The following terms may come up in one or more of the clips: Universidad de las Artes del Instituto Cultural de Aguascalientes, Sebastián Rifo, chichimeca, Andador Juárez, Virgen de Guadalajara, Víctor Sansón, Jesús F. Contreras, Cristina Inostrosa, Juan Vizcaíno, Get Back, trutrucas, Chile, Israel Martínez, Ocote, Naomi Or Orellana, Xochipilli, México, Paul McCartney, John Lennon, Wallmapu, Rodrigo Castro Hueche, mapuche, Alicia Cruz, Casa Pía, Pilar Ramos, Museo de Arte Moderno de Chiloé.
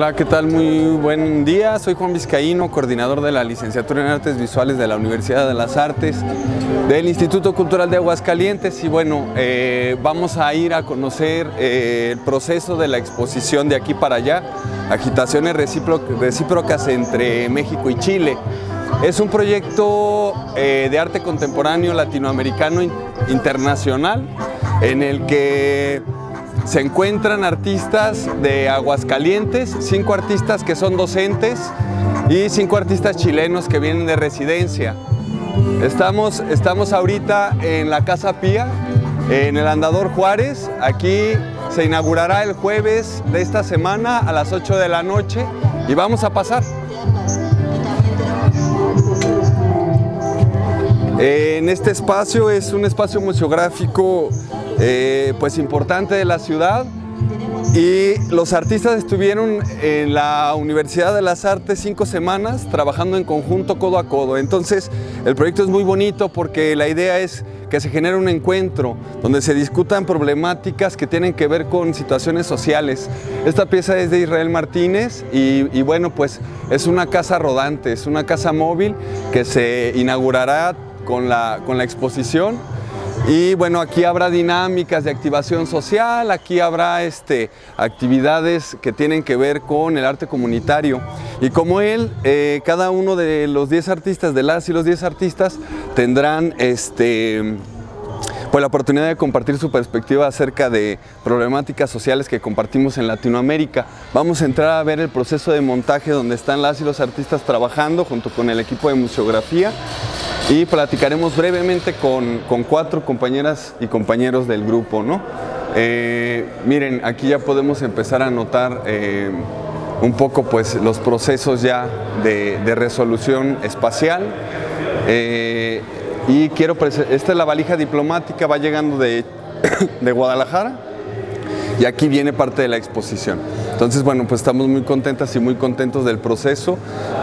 Hola, ¿qué tal? Muy buen día. Soy Juan Vizcaíno, coordinador de la Licenciatura en Artes Visuales de la Universidad de las Artes del Instituto Cultural de Aguascalientes. Y bueno, vamos a ir a conocer el proceso de la exposición De Aquí para Allá, Agitaciones Recíprocas entre México y Chile. Es un proyecto de arte contemporáneo latinoamericano internacional en el que se encuentran artistas de Aguascalientes, 5 artistas que son docentes y 5 artistas chilenos que vienen de residencia. Estamos ahorita en la Casa Pía, en el Andador Juárez. Aquí se inaugurará el jueves de esta semana a las 8 de la noche y vamos a pasar. En este espacio es un espacio museográfico pues importante de la ciudad, y los artistas estuvieron en la Universidad de las Artes 5 semanas trabajando en conjunto, codo a codo. Entonces el proyecto es muy bonito porque la idea es que se genere un encuentro donde se discutan problemáticas que tienen que ver con situaciones sociales. Esta pieza es de Israel Martínez y bueno, pues es una casa rodante, es una casa móvil que se inaugurará con la exposición. Y bueno, aquí habrá dinámicas de activación social, aquí habrá actividades que tienen que ver con el arte comunitario. Y como él, cada uno de los 10 artistas, de las y los 10 artistas, tendrán pues la oportunidad de compartir su perspectiva acerca de problemáticas sociales que compartimos en Latinoamérica. Vamos a entrar a ver el proceso de montaje donde están las y los artistas trabajando junto con el equipo de museografía, y platicaremos brevemente con 4 compañeras y compañeros del grupo, ¿no? Miren, aquí ya podemos empezar a notar un poco pues los procesos ya de resolución espacial. Y quiero presentar, esta es la valija diplomática, va llegando de Guadalajara, y aquí viene parte de la exposición. Entonces, bueno, pues estamos muy contentas y muy contentos del proceso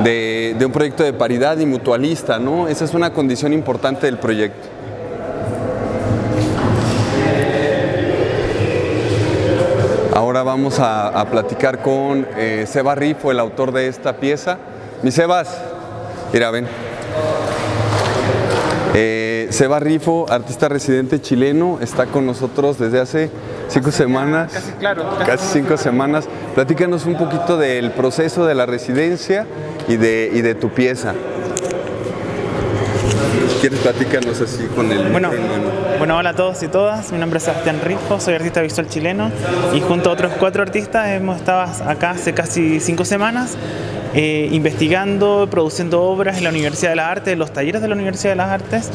de un proyecto de paridad y mutualista, ¿no? Esa es una condición importante del proyecto. Ahora vamos a platicar con Seba Rifo, el autor de esta pieza. Mi Sebas, mira, ven. Seba Rifo, artista residente chileno, está con nosotros desde hace 5 semanas. Casi 5 semanas. Platícanos un poquito del proceso de la residencia y de tu pieza. ¿Quieres platicarnos así con el bueno, hola a todos y todas. Mi nombre es Sebastián Rifo, soy artista visual chileno, y junto a otros 4 artistas hemos estado acá hace casi 5 semanas. Investigando, produciendo obras en la Universidad de las Artes, en los talleres de la Universidad de las Artes,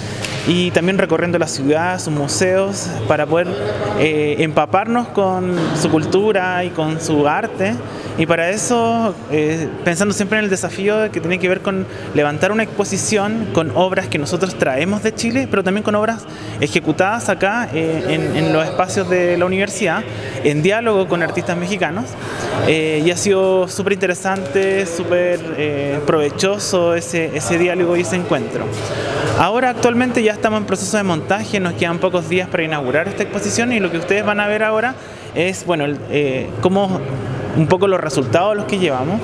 y también recorriendo la ciudad, sus museos, para poder empaparnos con su cultura y con su arte. Y para eso, pensando siempre en el desafío que tiene que ver con levantar una exposición con obras que nosotros traemos de Chile, pero también con obras ejecutadas acá en los espacios de la universidad, en diálogo con artistas mexicanos. Y ha sido súper interesante, súper provechoso ese diálogo y ese encuentro. Ahora actualmente ya estamos en proceso de montaje, nos quedan pocos días para inaugurar esta exposición, y lo que ustedes van a ver ahora es, bueno, cómo un poco los resultados los que llevamos.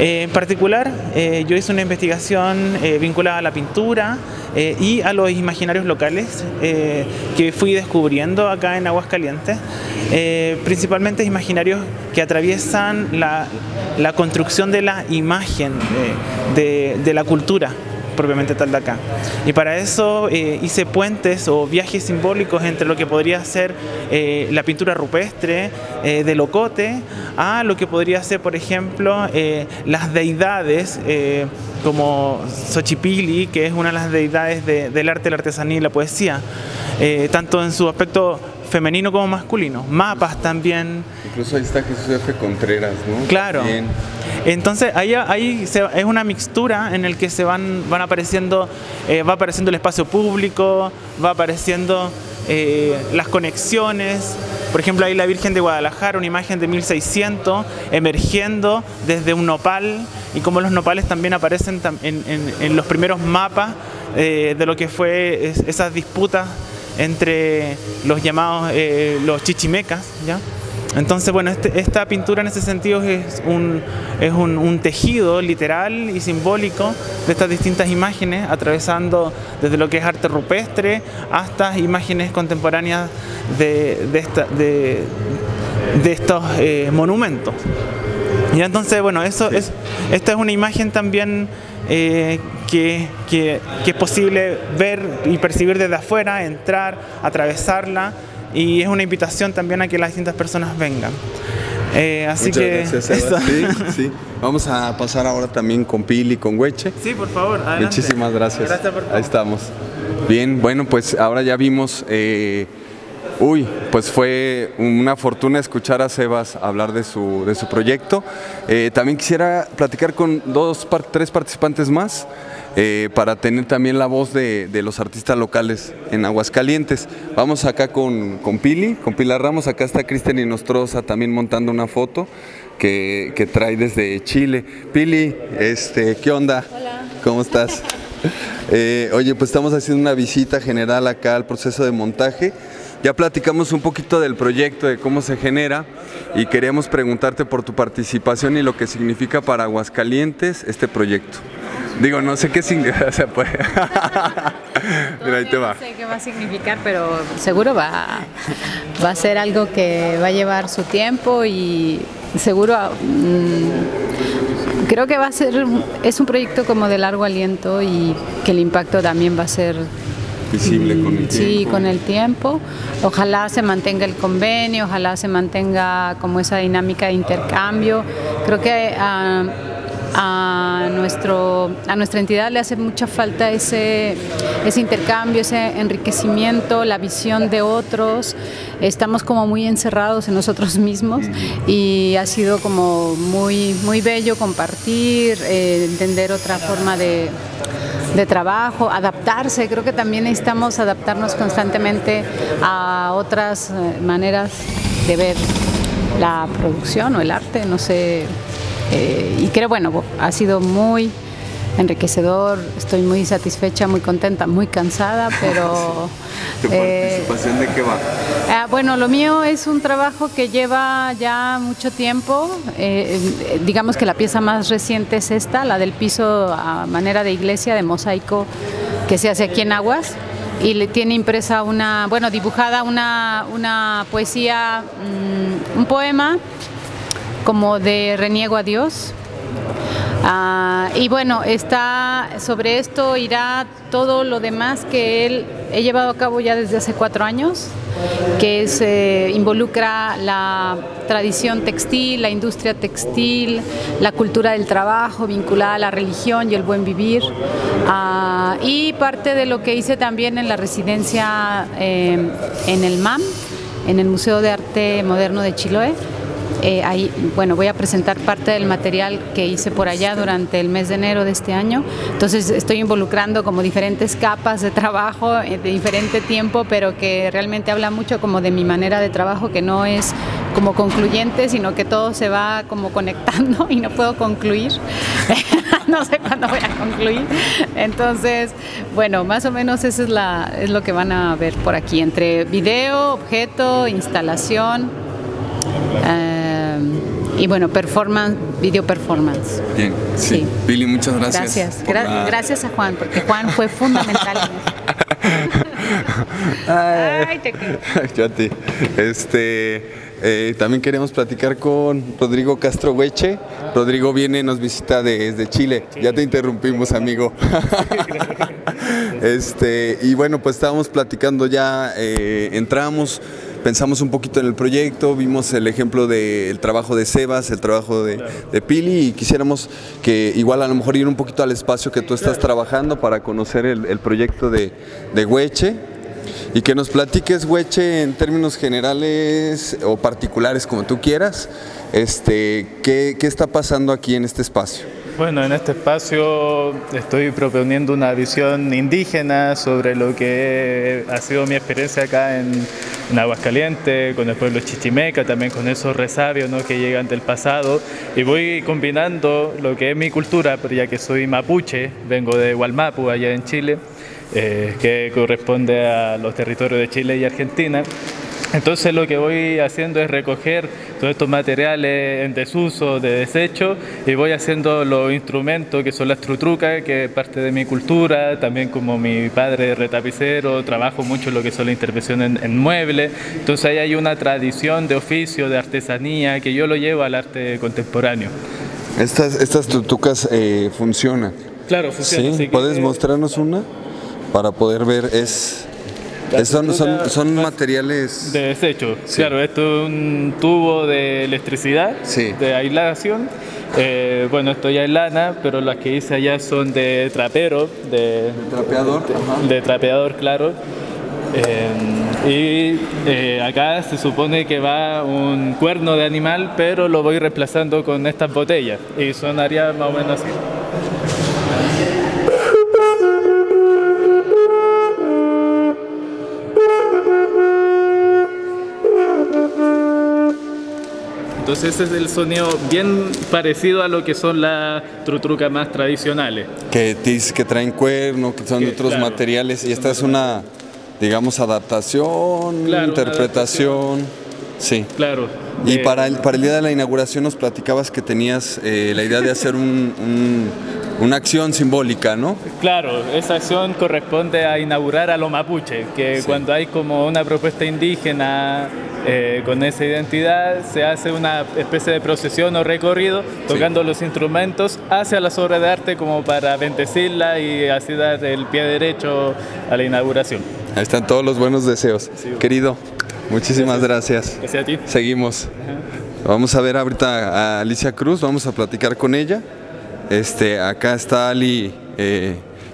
En particular, yo hice una investigación vinculada a la pintura y a los imaginarios locales que fui descubriendo acá en Aguascalientes, principalmente imaginarios que atraviesan la construcción de la imagen de la cultura propiamente tal de acá. Y para eso hice puentes o viajes simbólicos entre lo que podría ser la pintura rupestre del Ocote a lo que podría ser, por ejemplo, las deidades como Xochipilli, que es una de las deidades del arte, la artesanía y la poesía, tanto en su aspecto femenino como masculino. Mapas también. Incluso ahí está Jesús F. Contreras, ¿no? Claro. También. Entonces ahí es una mixtura en el que van apareciendo, va apareciendo el espacio público, va apareciendo las conexiones. Por ejemplo, ahí la Virgen de Guadalajara, una imagen de 1600 emergiendo desde un nopal, y como los nopales también aparecen en los primeros mapas de lo que fue esas disputas entre los llamados los chichimecas, ¿ya? Entonces, bueno, esta pintura en ese sentido es un tejido literal y simbólico de estas distintas imágenes, atravesando desde lo que es arte rupestre hasta imágenes contemporáneas de estos monumentos. Y entonces, bueno, esta es una imagen también que es posible ver y percibir desde afuera, entrar, atravesarla, y es una invitación también a que las distintas personas vengan. Así muchas gracias, Sebastián. Sí. Vamos a pasar ahora también con Pili y con Hueche. Sí, por favor, adelante. Muchísimas gracias. Gracias por favor. Ahí estamos. Bien, bueno, pues ahora ya vimos... pues fue una fortuna escuchar a Sebas hablar de su proyecto. También quisiera platicar con tres participantes más para tener también la voz de los artistas locales en Aguascalientes. Vamos acá con Pili, con Pilar Ramos. Acá está Cristina Inostrosa también montando una foto que trae desde Chile. Pili, ¿qué onda? Hola. ¿Cómo estás? Oye, pues estamos haciendo una visita general acá al proceso de montaje. Ya platicamos un poquito del proyecto, de cómo se genera, y queríamos preguntarte por tu participación y lo que significa para Aguascalientes este proyecto. Digo, no sé qué significa, o sea, pues... Mira, ahí te va. No sé qué va a significar, pero seguro va a ser algo que va a llevar su tiempo y seguro... creo que es un proyecto como de largo aliento y que el impacto también va a ser... visible con el tiempo. Sí, con el tiempo. Ojalá se mantenga el convenio, ojalá se mantenga como esa dinámica de intercambio. Creo que a nuestra entidad le hace mucha falta ese intercambio, ese enriquecimiento, la visión de otros. Estamos como muy encerrados en nosotros mismos y ha sido como muy, muy bello compartir, entender otra forma de trabajo, adaptarse. Creo que también necesitamos adaptarnos constantemente a otras maneras de ver la producción o el arte, no sé, y creo, bueno, ha sido muy enriquecedor, estoy muy satisfecha, muy contenta, muy cansada, pero... ¿Tu participación de qué va? Bueno, lo mío es un trabajo que lleva ya mucho tiempo, digamos que la pieza más reciente es esta, la del piso a manera de iglesia, de mosaico, que se hace aquí en Aguas, y le tiene impresa dibujada una poesía, un poema como de reniego a Dios. Y bueno, sobre esto irá todo lo demás que he llevado a cabo ya desde hace 4 años, que involucra la tradición textil, la industria textil, la cultura del trabajo vinculada a la religión y el buen vivir, y parte de lo que hice también en la residencia en el MAM, en el Museo de Arte Moderno de Chiloé. Ahí, bueno, voy a presentar parte del material que hice por allá durante el mes de enero de este año. Entonces estoy involucrando como diferentes capas de trabajo de diferente tiempo, pero que realmente habla mucho como de mi manera de trabajo, que no es como concluyente, sino que todo se va como conectando y no puedo concluir. No sé cuándo voy a concluir. Entonces, bueno, más o menos eso es lo que van a ver por aquí, entre video, objeto, instalación, y bueno, performance, video performance. Bien, sí. Pili, muchas gracias. Gracias. Gracias a Juan, porque Juan fue fundamental en eso. Ay, te quiero. Yo a ti. También queremos platicar con Rodrigo Castro Hueche. Rodrigo nos visita desde Chile. Ya te interrumpimos, amigo. Y bueno, pues estábamos platicando ya, entramos... Pensamos un poquito en el proyecto, vimos el ejemplo del trabajo de Sebas, el trabajo de Pili, y quisiéramos que igual a lo mejor ir un poquito al espacio que tú estás trabajando para conocer el proyecto de Hueche, y que nos platiques, Hueche, en términos generales o particulares, como tú quieras, ¿qué está pasando aquí en este espacio? Bueno, en este espacio estoy proponiendo una visión indígena sobre lo que ha sido mi experiencia acá en Aguascalientes, con el pueblo chichimeca, también con esos resabios, ¿no?, que llegan del pasado, y voy combinando lo que es mi cultura, pero ya que soy mapuche, vengo de Wallmapu, allá en Chile, que corresponde a los territorios de Chile y Argentina, Entonces lo que voy haciendo es recoger todos estos materiales en desuso, de desecho, y voy haciendo los instrumentos que son las trutrucas, que es parte de mi cultura. También, como mi padre es retapicero, trabajo mucho lo que son las intervenciones en muebles. Entonces ahí hay una tradición de oficio, de artesanía, que yo lo llevo al arte contemporáneo. Estas trutrucas funcionan. Claro, funcionan. ¿Sí? ¿Puedes mostrarnos una para poder ver? Son materiales de desecho, sí. Claro, esto es un tubo de electricidad, sí, de aislación. Bueno, esto ya es lana, pero las que hice allá son de trapero, de trapeador, claro. Acá se supone que va un cuerno de animal, pero lo voy reemplazando con estas botellas y sonaría más o menos así. Entonces ese es el sonido bien parecido a lo que son las trutrucas más tradicionales. Que dices que traen cuerno, que son de otros, claro, materiales, y esta es una, digamos, adaptación, claro, interpretación. Sí. Claro. Y para el día de la inauguración nos platicabas que tenías la idea de hacer una acción simbólica, ¿no? Claro, esa acción corresponde a inaugurar a los mapuche, que sí, cuando hay como una propuesta indígena con esa identidad, se hace una especie de procesión o recorrido tocando, sí, los instrumentos hacia las obras de arte, como para bendecirla y así dar el pie derecho a la inauguración. Ahí están todos los buenos deseos. Sí. Querido, muchísimas gracias. Gracias a ti. Seguimos. Ajá. Vamos a ver ahorita a Alicia Cruz, vamos a platicar con ella. Acá está Ali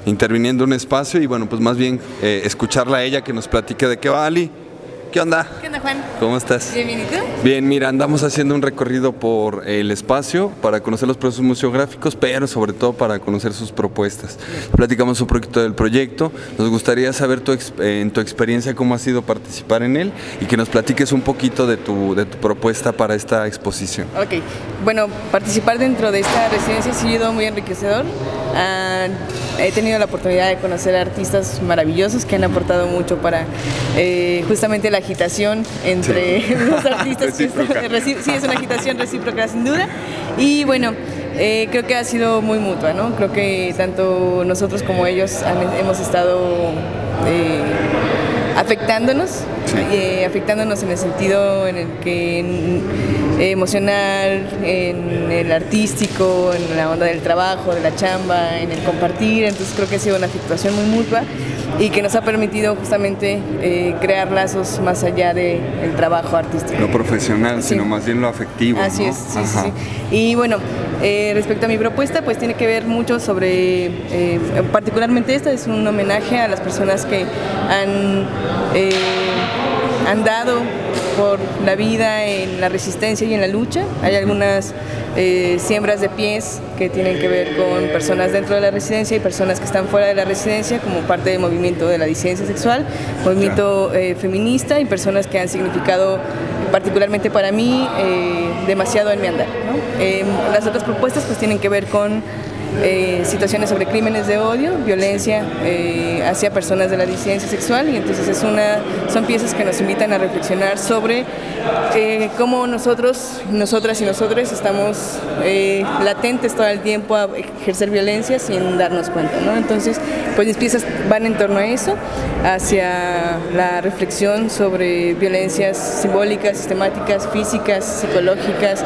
interviniendo en un espacio y bueno, pues más bien escucharla a ella que nos platique de qué va. Ali, ¿qué onda? ¿Qué onda, Juan? ¿Cómo estás? Bien, ¿y tú? Bien, mira, andamos haciendo un recorrido por el espacio para conocer los procesos museográficos, pero sobre todo para conocer sus propuestas. Platicamos un poquito del proyecto, nos gustaría saber en tu experiencia cómo ha sido participar en él y que nos platiques un poquito de tu propuesta para esta exposición. Ok, bueno, participar dentro de esta residencia ha sido muy enriquecedor. He tenido la oportunidad de conocer artistas maravillosos que han aportado mucho para justamente la agitación entre, sí, los artistas. Que sí, es una agitación recíproca sin duda. Y bueno, creo que ha sido muy mutua, ¿no? Creo que tanto nosotros como ellos hemos estado afectándonos, sí, afectándonos en el sentido en el que emocional, en el artístico, en la onda del trabajo, de la chamba, en el compartir. Entonces creo que ha sido una situación muy mutua y que nos ha permitido justamente crear lazos más allá del trabajo artístico. Lo profesional, sí, sino más bien lo afectivo. Así, ¿no? Es, sí, sí. Y bueno, respecto a mi propuesta, pues tiene que ver mucho sobre, particularmente esta es un homenaje a las personas que han dado por la vida en la resistencia y en la lucha. Hay algunas siembras de pies que tienen que ver con personas dentro de la residencia y personas que están fuera de la residencia, como parte del movimiento de la disidencia sexual, movimiento feminista, y personas que han significado, particularmente para mí, demasiado en mi andar, ¿no? Las otras propuestas pues tienen que ver con situaciones sobre crímenes de odio, violencia hacia personas de la disidencia sexual, y entonces son piezas que nos invitan a reflexionar sobre cómo nosotros, nosotras y nosotros estamos latentes todo el tiempo a ejercer violencia sin darnos cuenta, ¿no? Entonces, pues mis piezas van en torno a eso, hacia la reflexión sobre violencias simbólicas, sistemáticas, físicas, psicológicas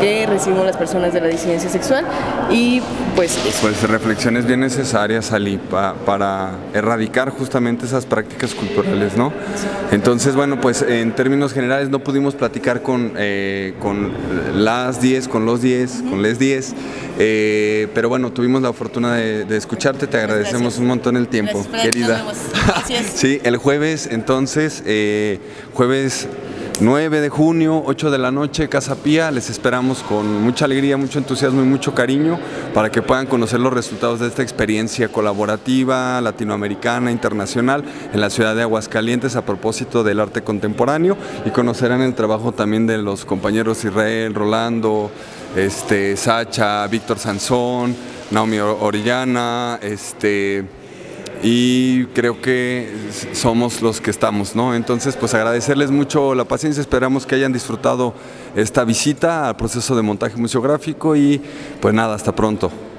que recibimos las personas de la disidencia sexual. Y pues reflexiones bien necesarias, Ali, para erradicar justamente esas prácticas culturales, ¿no? Entonces, bueno, pues en términos generales no pudimos platicar con les 10, pero bueno, tuvimos la fortuna de escucharte. Te agradecemos, gracias, un montón el tiempo, querida. Gracias. Sí, el jueves, entonces, jueves 9 de junio, 8 de la noche, Casa Pía. Les esperamos con mucha alegría, mucho entusiasmo y mucho cariño para que puedan conocer los resultados de esta experiencia colaborativa, latinoamericana, internacional, en la ciudad de Aguascalientes a propósito del arte contemporáneo, y conocerán el trabajo también de los compañeros Israel, Rolando, Sacha, Víctor Sansón, Naomi Or Orellana, y creo que somos los que estamos, ¿no? Entonces, pues agradecerles mucho la paciencia, esperamos que hayan disfrutado esta visita al proceso de montaje museográfico y pues nada, hasta pronto.